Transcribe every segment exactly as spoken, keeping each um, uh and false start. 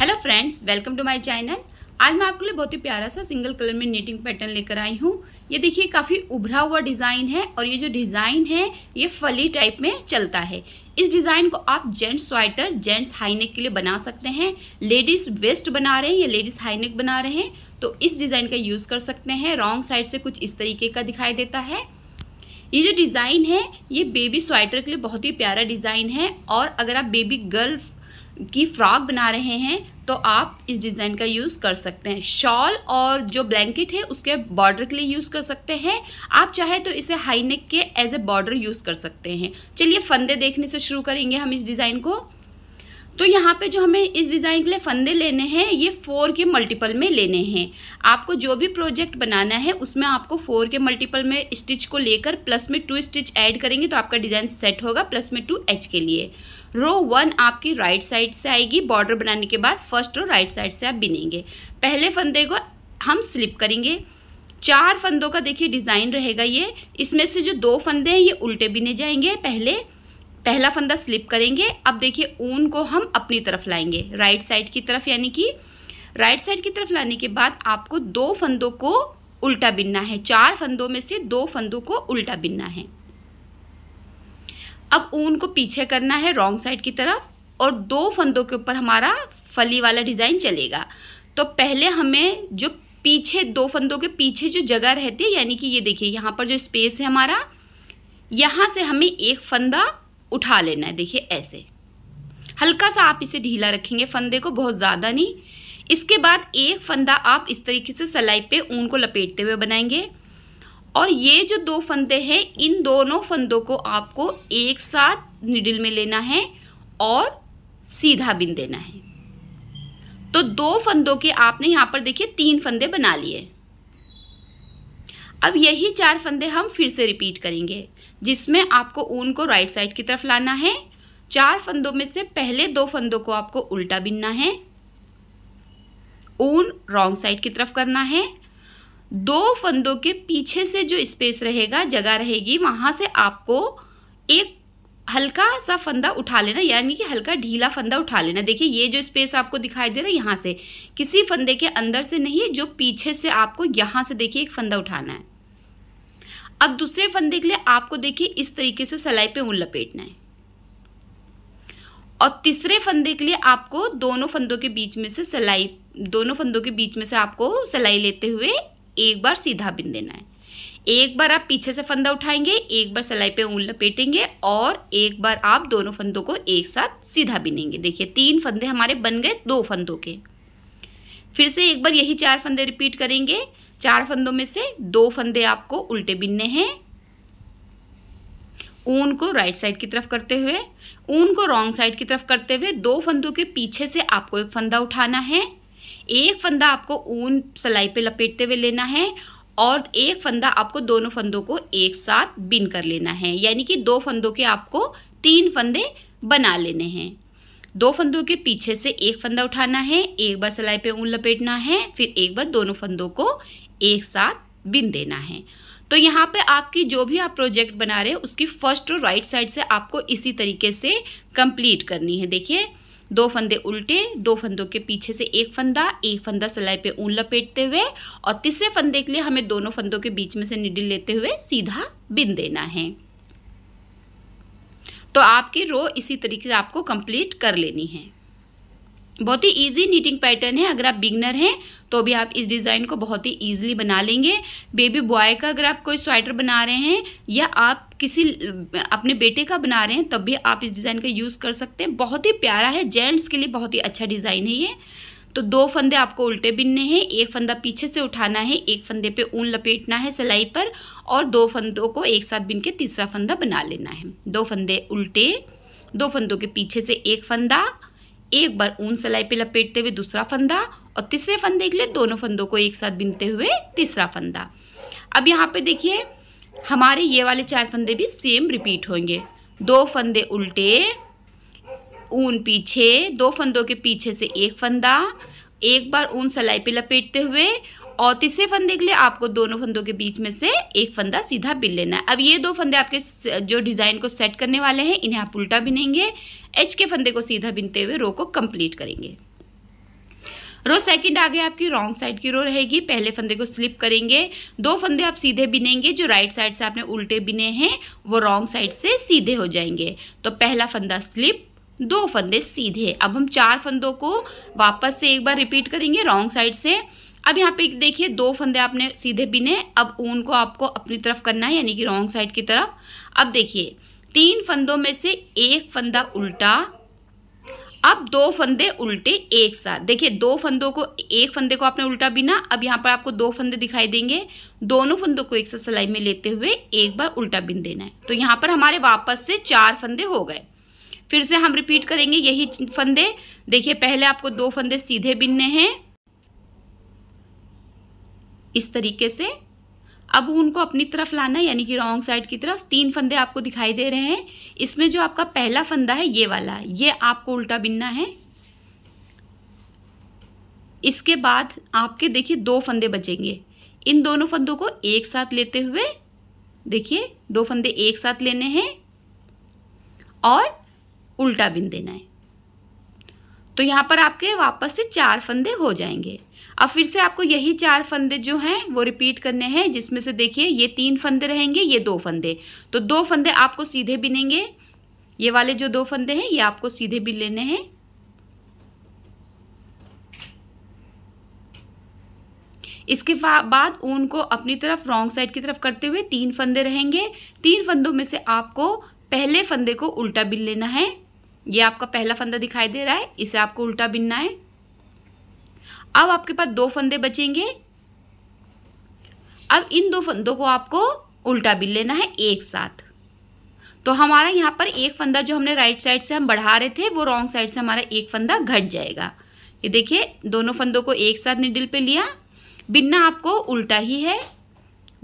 Hello friends, welcome to my channel. आज मैं आपके लिए बहुत ही प्यारा सा सिंगल कलर में नेटिंग पैटर्न लेकर आई हूँ। ये देखिए काफ़ी उभरा हुआ डिज़ाइन है और ये जो डिज़ाइन है ये फली टाइप में चलता है। इस डिज़ाइन को आप जेंट्स स्वेटर, जेंट्स हाईनेक के लिए बना सकते हैं। लेडीज़ वेस्ट बना रहे हैं या लेडीज़ हाईनेक बना रहे हैं तो इस डिज़ाइन का यूज़ कर सकते हैं। रॉन्ग साइड से कुछ इस तरीके का दिखाई देता है। ये जो डिज़ाइन है ये बेबी स्वेटर के लिए बहुत ही प्यारा डिज़ाइन है। और अगर आप बेबी गर्ल की फ्रॉक बना रहे हैं तो आप इस डिज़ाइन का यूज़ कर सकते हैं। शॉल और जो ब्लैंकेट है उसके बॉर्डर के लिए यूज़ कर सकते हैं। आप चाहे तो इसे हाई नेक के एज ए बॉर्डर यूज़ कर सकते हैं। चलिए फंदे देखने से शुरू करेंगे हम इस डिज़ाइन को। तो यहाँ पे जो हमें इस डिज़ाइन के लिए फंदे लेने हैं ये फोर के मल्टीपल में लेने हैं। आपको जो भी प्रोजेक्ट बनाना है उसमें आपको फोर के मल्टीपल में स्टिच को लेकर प्लस में टू स्टिच ऐड करेंगे तो आपका डिज़ाइन सेट होगा। प्लस में टू एच के लिए रो वन आपकी राइट साइड से आएगी। बॉर्डर बनाने के बाद फर्स्ट रो राइट साइड से आप बिनेंगे। पहले फंदे को हम स्लिप करेंगे। चार फंदों का देखिए डिज़ाइन रहेगा ये। इसमें से जो दो फंदे हैं ये उल्टे बिने जाएंगे। पहले पहला फंदा स्लिप करेंगे। अब देखिए ऊन को हम अपनी तरफ लाएंगे, राइट साइड की तरफ, यानी कि राइट साइड की तरफ लाने के बाद आपको दो फंदों को उल्टा बिनना है। चार फंदों में से दो फंदों को उल्टा बिनना है। अब ऊन को पीछे करना है रॉन्ग साइड की तरफ और दो फंदों के ऊपर हमारा फली वाला डिज़ाइन चलेगा। तो पहले हमें जो पीछे दो फंदों के पीछे जो जगह रहती है, यानी कि ये देखिए यहाँ पर जो स्पेस है हमारा, यहाँ से हमें एक फंदा उठा लेना है। देखिए ऐसे हल्का सा आप इसे ढीला रखेंगे फंदे को, बहुत ज़्यादा नहीं। इसके बाद एक फंदा आप इस तरीके से सलाई पे ऊन को लपेटते हुए बनाएंगे। और ये जो दो फंदे हैं इन दोनों फंदों को आपको एक साथ निडल में लेना है और सीधा बिन देना है। तो दो फंदों के आपने यहाँ पर देखिए तीन फंदे बना लिए। अब यही चार फंदे हम फिर से रिपीट करेंगे जिसमें आपको ऊन को राइट साइड की तरफ लाना है। चार फंदों में से पहले दो फंदों को आपको उल्टा बिनना है, ऊन रॉन्ग साइड की तरफ करना है। दो फंदों के पीछे से जो स्पेस रहेगा, जगह रहेगी, वहाँ से आपको एक हल्का सा फंदा उठा लेना, यानी कि हल्का ढीला फंदा उठा लेना। देखिए ये जो स्पेस आपको दिखाई दे रहा है यहाँ से, किसी फंदे के अंदर से नहीं है, जो पीछे से आपको यहाँ से देखिए एक फंदा उठाना है। अब दूसरे फंदे के लिए आपको देखिए इस तरीके से सलाई पे ऊन लपेटना है। और तीसरे फंदे के लिए आपको दोनों फंदों के बीच में से सलाई दोनों फंदों के बीच में से आपको सलाई लेते हुए एक बार सीधा बिन देना है। एक बार आप पीछे से फंदा उठाएंगे, एक बार सलाई पे ऊन लपेटेंगे और एक बार आप दोनों फंदों को एक साथ सीधा बिनेंगे। देखिए तीन फंदे हमारे बन गए दो फंदों के। फिर से एक बार यही चार फंदे रिपीट करेंगे। चार फंदों में से दो फंदे आपको उल्टे बिनने हैं, ऊन को राइट साइड की तरफ करते हुए, ऊन को रॉन्ग साइड की तरफ करते हुए दो फंदों के पीछे से आपको एक फंदा उठाना है। एक फंदा आपको ऊन सलाई पे लपेटते हुए लेना है और एक फंदा आपको दोनों फंदों को एक साथ बिन कर लेना है, यानी कि दो फंदों के आपको तीन फंदे बना लेने हैं। दो फंदों के पीछे से एक फंदा उठाना है, एक बार सलाई पे ऊन लपेटना है, फिर एक बार दोनों फंदों को एक साथ बिन देना है। तो यहाँ पे आपकी जो भी आप प्रोजेक्ट बना रहे हैं उसकी फर्स्ट रो राइट साइड से आपको इसी तरीके से कंप्लीट करनी है। देखिए दो फंदे उल्टे, दो फंदों के पीछे से एक फंदा, एक फंदा सलाई पे ऊन लपेटते हुए और तीसरे फंदे के लिए हमें दोनों फंदों के बीच में से निडल लेते हुए सीधा बिन देना है। तो आपकी रो इसी तरीके से आपको कंप्लीट कर लेनी है। बहुत ही इजी नीटिंग पैटर्न है। अगर आप बिगनर हैं तो भी आप इस डिज़ाइन को बहुत ही इजीली बना लेंगे। बेबी बॉय का अगर आप कोई स्वेटर बना रहे हैं या आप किसी अपने बेटे का बना रहे हैं तब भी आप इस डिज़ाइन का यूज़ कर सकते हैं। बहुत ही प्यारा है, जेंट्स के लिए बहुत ही अच्छा डिज़ाइन है ये। तो दो फंदे आपको उल्टे बिनने हैं, एक फंदा पीछे से उठाना है, एक फंदे पे ऊन लपेटना है सलाई पर और दो फंदों को एक साथ बिन के तीसरा फंदा बना लेना है। दो फंदे उल्टे, दो फंदों के पीछे से एक फंदा, एक बार ऊन सलाई पे लपेटते हुए दूसरा फंदा और तीसरे फंदे के लिए दोनों फंदों को एक साथ बिनते हुए तीसरा फंदा। अब यहाँ पे देखिए हमारे ये वाले चार फंदे भी सेम रिपीट होंगे। दो फंदे उल्टे, ऊन पीछे, दो फंदों के पीछे से एक फंदा, एक बार ऊन सलाई पे लपेटते हुए और तीसरे फंदे के लिए आपको दोनों फंदों के बीच में से एक फंदा सीधा बिन लेना है। अब ये दो फंदे आपके जो डिज़ाइन को सेट करने वाले हैं, इन्हें आप उल्टा बिनेंगे, एच के फंदे को सीधा बिनते हुए रो को कंप्लीट करेंगे। रो सेकंड आ गया आपकी रॉन्ग साइड की रो रहेगी। पहले फंदे को स्लिप करेंगे, दो फंदे आप सीधे बिनेंगे, जो राइट साइड से आपने उल्टे बिने हैं वो रॉन्ग साइड से सीधे हो जाएंगे। तो पहला फंदा स्लिप, दो फंदे सीधे। अब हम चार फंदों को वापस से एक बार रिपीट करेंगे रॉन्ग साइड से। अब यहाँ पे देखिए दो फंदे आपने सीधे बिने, अब ऊन को आपको अपनी तरफ करना है यानी कि रॉन्ग साइड की तरफ। अब देखिए तीन फंदों में से एक फंदा उल्टा, अब दो फंदे उल्टे एक साथ। देखिए दो फंदों को, एक फंदे को आपने उल्टा बिना, अब यहाँ पर आपको दो फंदे दिखाई देंगे, दोनों फंदों को एक साथ सिलाई में लेते हुए एक बार उल्टा बिन देना है। तो यहाँ पर हमारे वापस से चार फंदे हो गए। फिर से हम रिपीट करेंगे यही फंदे। देखिए पहले आपको दो फंदे सीधे बिनने हैं इस तरीके से। अब उनको अपनी तरफ लाना है यानी कि रॉन्ग साइड की तरफ। तीन फंदे आपको दिखाई दे रहे हैं, इसमें जो आपका पहला फंदा है ये वाला, ये आपको उल्टा बिनना है। इसके बाद आपके देखिए दो फंदे बचेंगे, इन दोनों फंदों को एक साथ लेते हुए, देखिए दो फंदे एक साथ लेने हैं और उल्टा बिन देना है। तो यहाँ पर आपके वापस से चार फंदे हो जाएंगे। अब फिर से आपको यही चार फंदे जो हैं वो रिपीट करने हैं, जिसमें से देखिए ये तीन फंदे रहेंगे, ये दो फंदे। तो दो फंदे आपको सीधे बिनेंगे, ये वाले जो दो फंदे हैं ये आपको सीधे बिन लेने हैं। इसके बाद ऊन को अपनी तरफ रॉन्ग साइड की तरफ करते हुए तीन फंदे रहेंगे, तीन फंदों में से आपको पहले फंदे को उल्टा बिन लेना है। ये आपका पहला फंदा दिखाई दे रहा है, इसे आपको उल्टा बिनना है। अब आपके पास दो फंदे बचेंगे, अब इन दो फंदों को आपको उल्टा बिन लेना है एक साथ। तो हमारा यहाँ पर एक फंदा जो हमने राइट साइड से हम बढ़ा रहे थे वो रॉन्ग साइड से हमारा एक फंदा घट जाएगा। ये देखिए दोनों फंदों को एक साथ निडल पे लिया, बिनना आपको उल्टा ही है,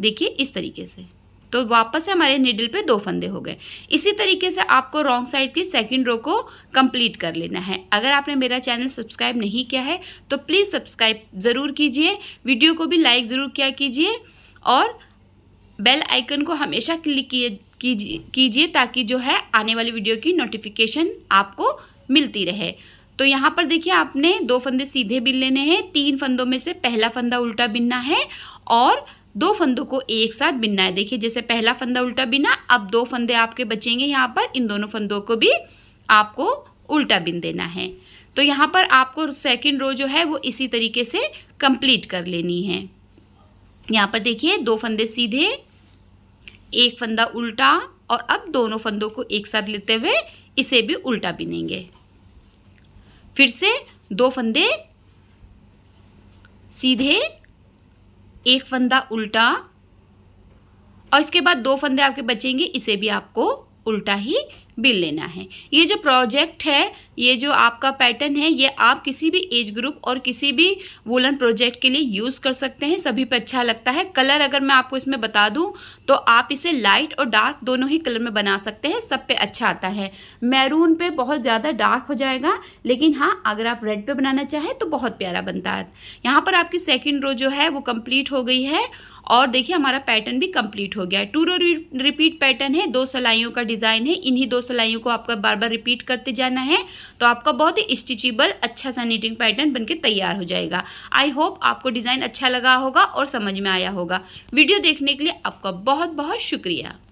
देखिए इस तरीके से। तो वापस से हमारे निडल पे दो फंदे हो गए। इसी तरीके से आपको रॉन्ग साइड की सेकंड रो को कंप्लीट कर लेना है। अगर आपने मेरा चैनल सब्सक्राइब नहीं किया है तो प्लीज़ सब्सक्राइब ज़रूर कीजिए, वीडियो को भी लाइक ज़रूर किया कीजिए और बेल आइकन को हमेशा क्लिक कीजिए ताकि जो है आने वाली वीडियो की नोटिफिकेशन आपको मिलती रहे। तो यहाँ पर देखिए आपने दो फंदे सीधे बिन लेने हैं, तीन फंदों में से पहला फंदा उल्टा बिनना है और दो फंदों को एक साथ बिनना है। देखिए जैसे पहला फंदा उल्टा बिना, अब दो फंदे आपके बचेंगे यहाँ पर, इन दोनों फंदों को भी आपको उल्टा बिन देना है। तो यहाँ पर आपको सेकंड रो जो है वो इसी तरीके से कंप्लीट कर लेनी है। यहाँ पर देखिए दो फंदे सीधे, एक फंदा उल्टा और अब दोनों फंदों को एक साथ लेते हुए इसे भी उल्टा बिनेंगे। फिर से दो फंदे सीधे, एक फंदा उल्टा और इसके बाद दो फंदे आपके बचेंगे, इसे भी आपको उल्टा ही बिन लेना है। ये जो प्रोजेक्ट है, ये जो आपका पैटर्न है, ये आप किसी भी एज ग्रुप और किसी भी वुलन प्रोजेक्ट के लिए यूज़ कर सकते हैं, सभी पे अच्छा लगता है। कलर अगर मैं आपको इसमें बता दूं तो आप इसे लाइट और डार्क दोनों ही कलर में बना सकते हैं, सब पे अच्छा आता है। मैरून पे बहुत ज़्यादा डार्क हो जाएगा, लेकिन हाँ अगर आप रेड पे बनाना चाहें तो बहुत प्यारा बनता है। यहाँ पर आपकी सेकेंड रो जो है वो कम्प्लीट हो गई है और देखिए हमारा पैटर्न भी कंप्लीट हो गया है। टू रो रिपीट पैटर्न है, दो सलाइयों का डिज़ाइन है, इन्हीं दो सलाइयों को आपका बार बार रिपीट करते जाना है। तो आपका बहुत ही स्टिचेबल अच्छा सा नीटिंग पैटर्न बनके तैयार हो जाएगा। आई होप आपको डिज़ाइन अच्छा लगा होगा और समझ में आया होगा। वीडियो देखने के लिए आपका बहुत बहुत शुक्रिया।